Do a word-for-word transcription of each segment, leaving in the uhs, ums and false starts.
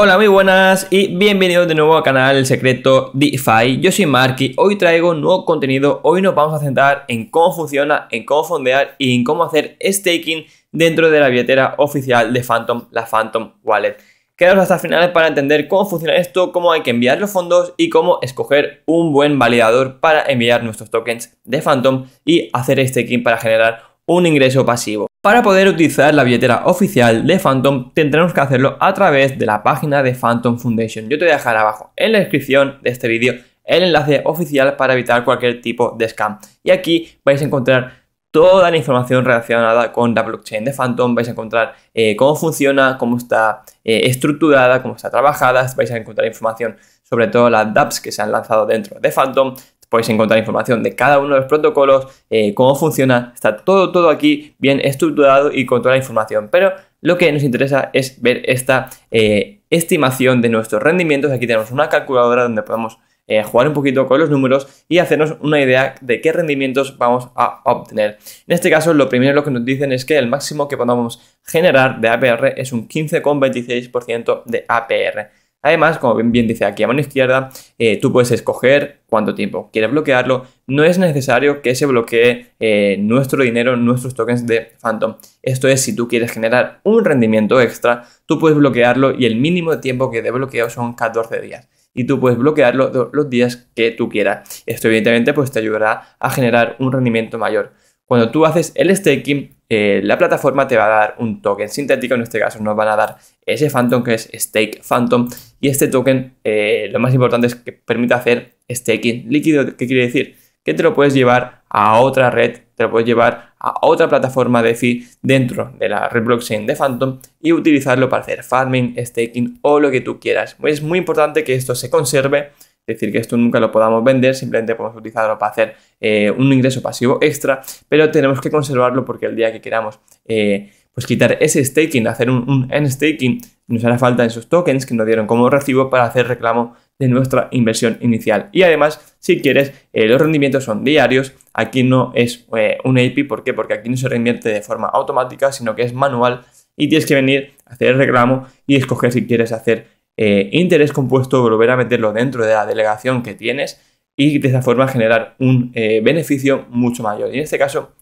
Hola, muy buenas y bienvenidos de nuevo al canal El Secreto DeFi. Yo soy Marky, hoy traigo nuevo contenido. Hoy nos vamos a centrar en cómo funciona, en cómo fondear y en cómo hacer staking dentro de la billetera oficial de Fantom, la Fantom Wallet. Quedaros hasta el final para entender cómo funciona esto, cómo hay que enviar los fondos y cómo escoger un buen validador para enviar nuestros tokens de Fantom y hacer staking para generar un ingreso pasivo. Para poder utilizar la billetera oficial de Fantom tendremos que hacerlo a través de la página de Fantom Foundation. Yo te voy a dejar abajo en la descripción de este vídeo el enlace oficial para evitar cualquier tipo de scam. Y aquí vais a encontrar toda la información relacionada con la blockchain de Fantom. Vais a encontrar eh, cómo funciona, cómo está eh, estructurada, cómo está trabajada. Vais a encontrar información sobre todo las DApps que se han lanzado dentro de Fantom. Podéis encontrar información de cada uno de los protocolos, eh, cómo funciona, está todo, todo aquí bien estructurado y con toda la información. Pero lo que nos interesa es ver esta eh, estimación de nuestros rendimientos. Aquí tenemos una calculadora donde podemos eh, jugar un poquito con los números y hacernos una idea de qué rendimientos vamos a obtener. En este caso, lo primero lo que nos dicen es que el máximo que podamos generar de A P R es un quince coma veintiséis por ciento de A P R. Además, como bien dice aquí a mano izquierda, eh, tú puedes escoger cuánto tiempo quieres bloquearlo. No es necesario que se bloquee eh, nuestro dinero, nuestros tokens de Fantom. Esto es, si tú quieres generar un rendimiento extra, tú puedes bloquearlo y el mínimo de tiempo que de bloqueo son catorce días. Y tú puedes bloquearlo los días que tú quieras. Esto evidentemente pues, te ayudará a generar un rendimiento mayor. Cuando tú haces el staking, eh, la plataforma te va a dar un token sintético. En este caso nos van a dar ese Fantom que es Stake Fantom. Y este token, eh, lo más importante es que permite hacer staking líquido. ¿Qué quiere decir? Que te lo puedes llevar a otra red, te lo puedes llevar a otra plataforma DeFi dentro de la red blockchain de Fantom y utilizarlo para hacer farming, staking o lo que tú quieras. Es muy importante que esto se conserve. Es decir, que esto nunca lo podamos vender, simplemente podemos utilizarlo para hacer eh, un ingreso pasivo extra, pero tenemos que conservarlo porque el día que queramos eh, pues quitar ese staking, hacer un, un end staking, nos hará falta esos tokens que nos dieron como recibo para hacer reclamo de nuestra inversión inicial. Y además, si quieres, eh, los rendimientos son diarios. Aquí no es eh, un A P I, ¿por qué? Porque aquí no se reinvierte de forma automática, sino que es manual y tienes que venir a hacer el reclamo y escoger si quieres hacer Eh, interés compuesto, volver a meterlo dentro de la delegación que tienes y de esa forma generar un eh, beneficio mucho mayor. Y en este caso,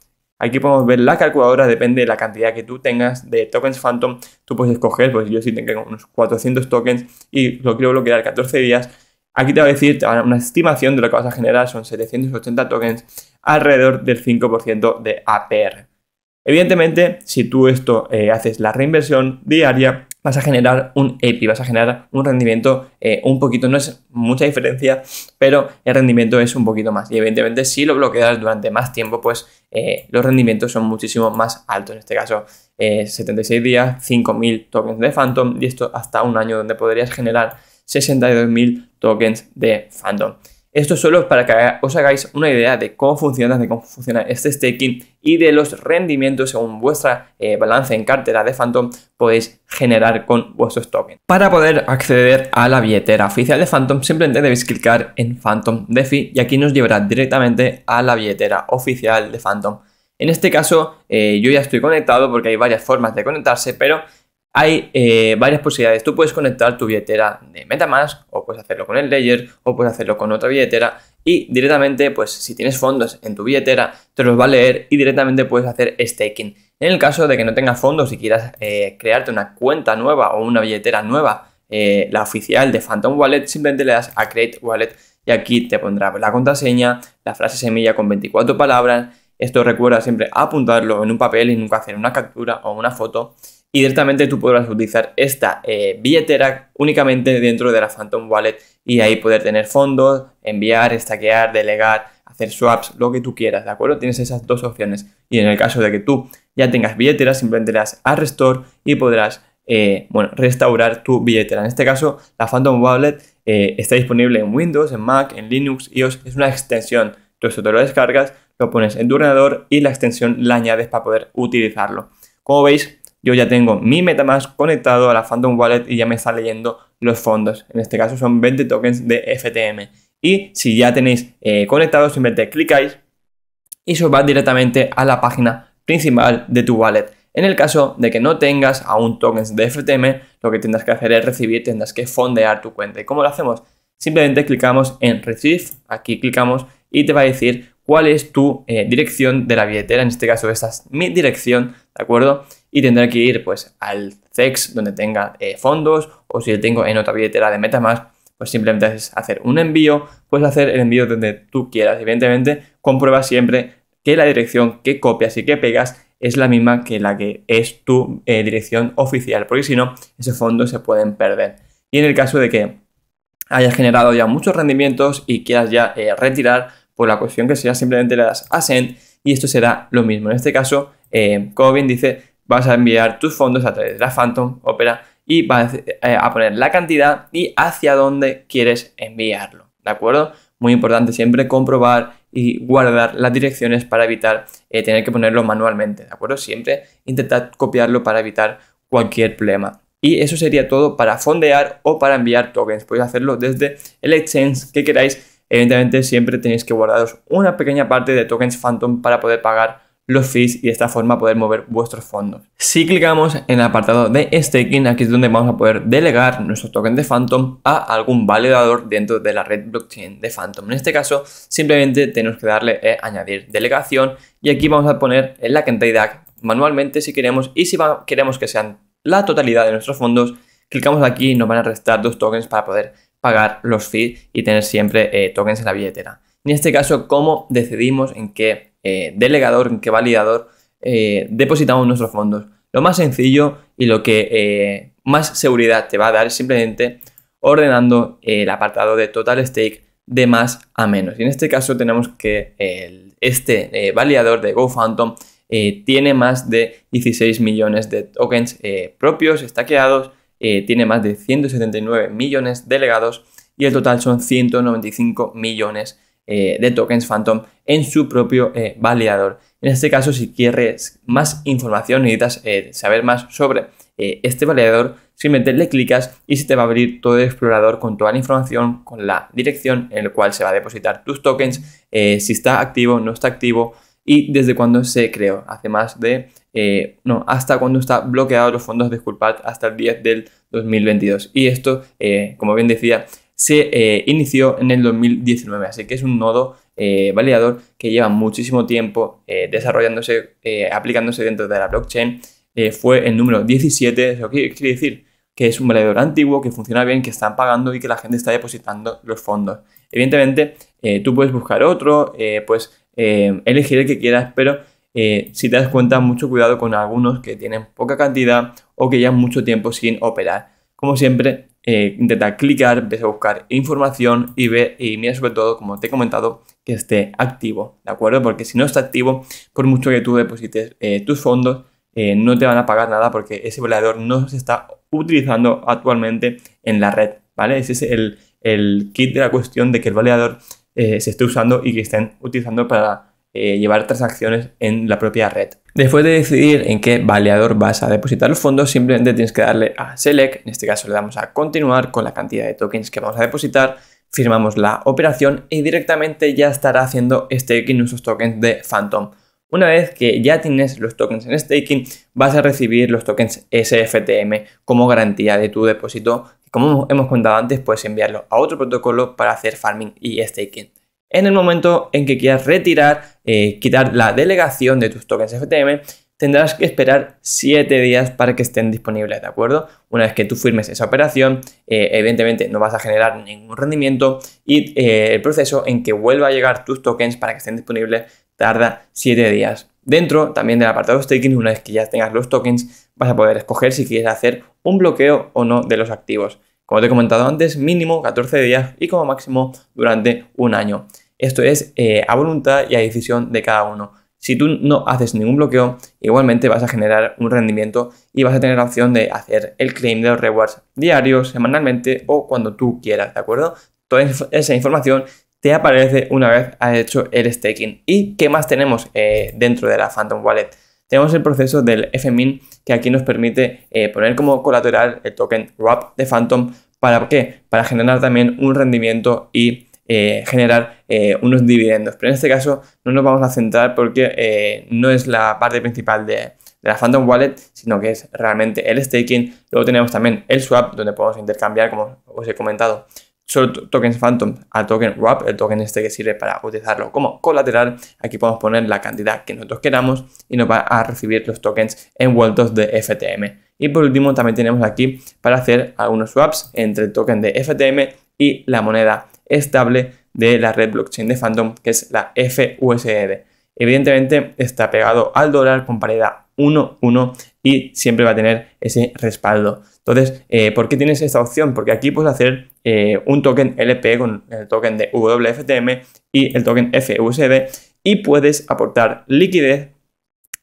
aquí podemos ver la calculadora, depende de la cantidad que tú tengas de tokens Fantom. Tú puedes escoger, pues yo sí tengo unos cuatrocientos tokens y lo quiero bloquear catorce días. Aquí te va a decir, te va a dar una estimación de lo que vas a generar, son setecientos ochenta tokens, alrededor del cinco por ciento de A P R. Evidentemente, si tú esto eh, haces la reinversión diaria, vas a generar un A P I, vas a generar un rendimiento eh, un poquito, no es mucha diferencia, pero el rendimiento es un poquito más. Y evidentemente si lo bloqueas durante más tiempo, pues eh, los rendimientos son muchísimo más altos. En este caso, eh, setenta y seis días, cinco mil tokens de Fantom y esto hasta un año donde podrías generar sesenta y dos mil tokens de Fantom. Esto solo para que os hagáis una idea de cómo funciona, de cómo funciona este staking y de los rendimientos según vuestra eh, balance en cartera de Fantom podéis generar con vuestros tokens. Para poder acceder a la billetera oficial de Fantom simplemente debéis clicar en Fantom DeFi y aquí nos llevará directamente a la billetera oficial de Fantom. En este caso eh, yo ya estoy conectado porque hay varias formas de conectarse, pero hay eh, varias posibilidades. Tú puedes conectar tu billetera de MetaMask o puedes hacerlo con el Ledger o puedes hacerlo con otra billetera y directamente, pues si tienes fondos en tu billetera, te los va a leer y directamente puedes hacer staking. En el caso de que no tengas fondos y quieras eh, crearte una cuenta nueva o una billetera nueva, eh, la oficial de Fantom Wallet, simplemente le das a Create Wallet y aquí te pondrá la contraseña, la frase semilla con veinticuatro palabras. Esto recuerda siempre apuntarlo en un papel y nunca hacer una captura o una foto. Y directamente tú podrás utilizar esta eh, billetera únicamente dentro de la Fantom Wallet y ahí poder tener fondos, enviar, stackear, delegar, hacer swaps, lo que tú quieras, ¿de acuerdo? Tienes esas dos opciones. Y en el caso de que tú ya tengas billetera, simplemente le das a Restore y podrás eh, bueno, restaurar tu billetera. En este caso, la Fantom Wallet eh, está disponible en Windows, en Mac, en Linux, iOS. Es una extensión. Tú esto te lo descargas, lo pones en tu ordenador y la extensión la añades para poder utilizarlo. Como veis, yo ya tengo mi MetaMask conectado a la Fantom Wallet y ya me está leyendo los fondos. En este caso son veinte tokens de F T M. Y si ya tenéis eh, conectado, simplemente clicáis y eso va directamente a la página principal de tu wallet. En el caso de que no tengas aún tokens de F T M, lo que tendrás que hacer es recibir, tendrás que fondear tu cuenta. ¿Y cómo lo hacemos? Simplemente clicamos en Receive, aquí clicamos y te va a decir cuál es tu eh, dirección de la billetera. En este caso esta es mi dirección, ¿de acuerdo? Y tendré que ir pues al C E X donde tenga eh, fondos, o si tengo en otra billetera de MetaMask, pues simplemente es hacer un envío, puedes hacer el envío donde tú quieras. Evidentemente comprueba siempre que la dirección que copias y que pegas es la misma que la que es tu eh, dirección oficial, porque si no, esos fondos se pueden perder. Y en el caso de que hayas generado ya muchos rendimientos y quieras ya eh, retirar, por la cuestión que sea, simplemente le das a Send y esto será lo mismo. En este caso, eh, como bien dice, vas a enviar tus fondos a través de la Fantom Opera y vas a poner la cantidad y hacia dónde quieres enviarlo, ¿de acuerdo? Muy importante siempre comprobar y guardar las direcciones para evitar eh, tener que ponerlo manualmente, ¿de acuerdo? Siempre intentad copiarlo para evitar cualquier problema. Y eso sería todo para fondear o para enviar tokens. Podéis hacerlo desde el exchange que queráis. Evidentemente siempre tenéis que guardaros una pequeña parte de tokens Fantom para poder pagar los fees y de esta forma poder mover vuestros fondos. Si clicamos en el apartado de staking, aquí es donde vamos a poder delegar nuestros tokens de Fantom a algún validador dentro de la red blockchain de Fantom. En este caso simplemente tenemos que darle a añadir delegación y aquí vamos a poner la cantidad manualmente si queremos, y si va, queremos que sean la totalidad de nuestros fondos, clicamos aquí y nos van a restar dos tokens para poder pagar los fees y tener siempre eh, tokens en la billetera. En este caso, ¿cómo decidimos en qué eh, delegador, en qué validador eh, depositamos nuestros fondos? Lo más sencillo y lo que eh, más seguridad te va a dar es simplemente ordenando eh, el apartado de Total Stake de más a menos. Y en este caso tenemos que eh, este eh, validador de Go Fantom eh, tiene más de dieciséis millones de tokens eh, propios, estaqueados, eh, tiene más de ciento setenta y nueve millones delegados y el total son ciento noventa y cinco millones Eh, de tokens Fantom en su propio eh, validador. En este caso, si quieres más información, necesitas eh, saber más sobre eh, este validador, simplemente le clicas y se te va a abrir todo el explorador con toda la información, con la dirección en la cual se va a depositar tus tokens, eh, si está activo, no está activo y desde cuándo se creó, hace más de, eh, no, hasta cuando está bloqueado los fondos, disculpad, hasta el diez del dos mil veintidós. Y esto, eh, como bien decía, se eh, inició en el dos mil diecinueve, así que es un nodo eh, validador que lleva muchísimo tiempo eh, desarrollándose, eh, aplicándose dentro de la blockchain. Eh, fue el número diecisiete, eso quiere decir que es un validador antiguo, que funciona bien, que están pagando y que la gente está depositando los fondos. Evidentemente, eh, tú puedes buscar otro, eh, puedes eh, elegir el que quieras, pero eh, si te das cuenta, mucho cuidado con algunos que tienen poca cantidad o que llevan mucho tiempo sin operar. Como siempre, Eh, intenta clicar, ves a buscar información y ve y mira sobre todo, como te he comentado, que esté activo, ¿de acuerdo? Porque si no está activo, por mucho que tú deposites eh, tus fondos, eh, no te van a pagar nada porque ese validador no se está utilizando actualmente en la red, ¿vale? Ese es el, el kit de la cuestión, de que el validador eh, se esté usando y que estén utilizando para eh, llevar transacciones en la propia red. Después de decidir en qué validador vas a depositar los fondos, simplemente tienes que darle a Select, en este caso le damos a continuar con la cantidad de tokens que vamos a depositar, firmamos la operación y directamente ya estará haciendo staking nuestros tokens de Fantom. Una vez que ya tienes los tokens en staking, vas a recibir los tokens S F T M como garantía de tu depósito. Como hemos contado antes, puedes enviarlo a otro protocolo para hacer farming y staking. En el momento en que quieras retirar, eh, quitar la delegación de tus tokens F T M, tendrás que esperar siete días para que estén disponibles, ¿de acuerdo? Una vez que tú firmes esa operación, eh, evidentemente no vas a generar ningún rendimiento y eh, el proceso en que vuelva a llegar tus tokens para que estén disponibles tarda siete días. Dentro también del apartado staking, una vez que ya tengas los tokens, vas a poder escoger si quieres hacer un bloqueo o no de los activos. Como te he comentado antes, mínimo catorce días y como máximo durante un año. Esto es eh, a voluntad y a decisión de cada uno. Si tú no haces ningún bloqueo, igualmente vas a generar un rendimiento y vas a tener la opción de hacer el claim de los rewards diarios, semanalmente o cuando tú quieras, ¿de acuerdo? Toda esa información te aparece una vez has hecho el staking. ¿Y qué más tenemos eh, dentro de la Fantom Wallet? Tenemos el proceso del F M I N, que aquí nos permite eh, poner como colateral el token W A P de Fantom. ¿Para qué? Para generar también un rendimiento y eh, generar eh, unos dividendos. Pero en este caso no nos vamos a centrar porque eh, no es la parte principal de, de la Fantom Wallet, sino que es realmente el staking. Luego tenemos también el swap, donde podemos intercambiar, como os he comentado, solo tokens Fantom a token W A P, el token este que sirve para utilizarlo como colateral. Aquí podemos poner la cantidad que nosotros queramos y nos va a recibir los tokens envueltos de F T M. Y por último también tenemos aquí para hacer algunos swaps entre el token de F T M y la moneda estable de la red blockchain de Fantom, que es la F U S D. Evidentemente está pegado al dólar con paridad uno uno y siempre va a tener ese respaldo. Entonces, eh, ¿por qué tienes esta opción? Porque aquí puedes hacer eh, un token L P con el token de W F T M y el token F U S D y puedes aportar liquidez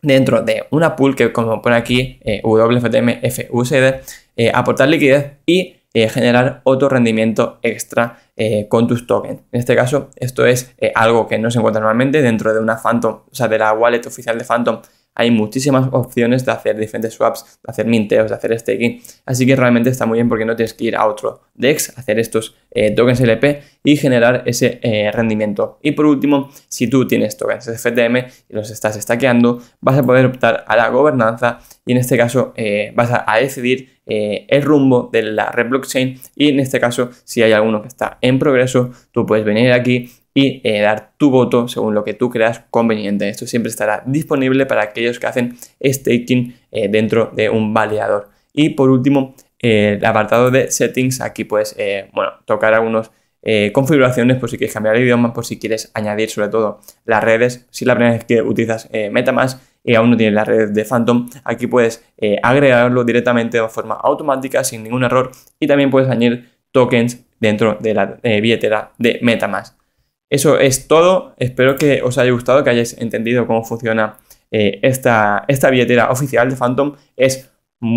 dentro de una pool que, como pone aquí, eh, W F T M F U S D, eh, aportar liquidez y Eh, generar otro rendimiento extra eh, con tus tokens. En este caso, esto es eh, algo que no se encuentra normalmente dentro de una Fantom, o sea, de la wallet oficial de Fantom. Hay muchísimas opciones de hacer diferentes swaps, de hacer minteos, de hacer staking. Así que realmente está muy bien porque no tienes que ir a otro DEX, hacer estos eh, tokens L P y generar ese eh, rendimiento. Y por último, si tú tienes tokens S F T M y los estás stackeando, vas a poder optar a la gobernanza y en este caso eh, vas a, a decidir Eh, el rumbo de la red blockchain. Y en este caso, si hay alguno que está en progreso, tú puedes venir aquí y eh, dar tu voto según lo que tú creas conveniente. Esto siempre estará disponible para aquellos que hacen staking eh, dentro de un validador. Y por último, eh, el apartado de settings, aquí puedes eh, bueno, tocar algunos Eh, configuraciones por si quieres cambiar el idioma, por si quieres añadir sobre todo las redes. Si la primera vez que utilizas eh, MetaMask y aún no tienes las redes de Fantom, aquí puedes eh, agregarlo directamente de forma automática sin ningún error, y también puedes añadir tokens dentro de la eh, billetera de MetaMask. Eso es todo, espero que os haya gustado, que hayáis entendido cómo funciona eh, esta, esta billetera oficial de Fantom. Es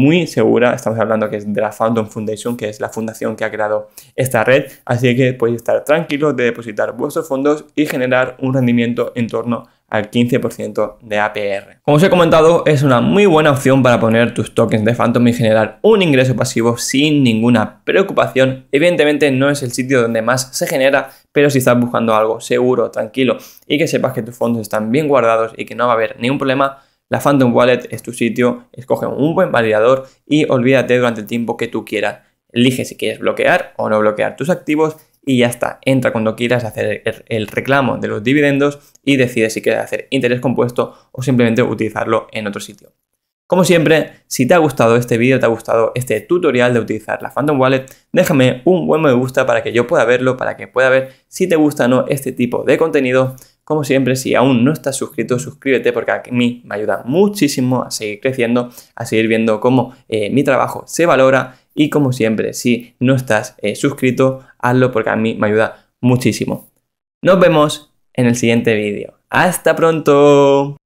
muy segura, estamos hablando que es de la Fantom Foundation, que es la fundación que ha creado esta red, así que podéis estar tranquilos de depositar vuestros fondos y generar un rendimiento en torno al quince por ciento de A P R. Como os he comentado, es una muy buena opción para poner tus tokens de Fantom y generar un ingreso pasivo sin ninguna preocupación. Evidentemente no es el sitio donde más se genera, pero si estás buscando algo seguro, tranquilo y que sepas que tus fondos están bien guardados y que no va a haber ningún problema, la Fantom Wallet es tu sitio. Escoge un buen validador y olvídate durante el tiempo que tú quieras. Elige si quieres bloquear o no bloquear tus activos y ya está. Entra cuando quieras, hacer el reclamo de los dividendos y decide si quieres hacer interés compuesto o simplemente utilizarlo en otro sitio. Como siempre, si te ha gustado este vídeo, te ha gustado este tutorial de utilizar la Fantom Wallet, déjame un buen me gusta para que yo pueda verlo, para que pueda ver si te gusta o no este tipo de contenido. Como siempre, si aún no estás suscrito, suscríbete porque a mí me ayuda muchísimo a seguir creciendo, a seguir viendo cómo eh, mi trabajo se valora. Y como siempre, si no estás eh, suscrito, hazlo porque a mí me ayuda muchísimo. Nos vemos en el siguiente vídeo. ¡Hasta pronto!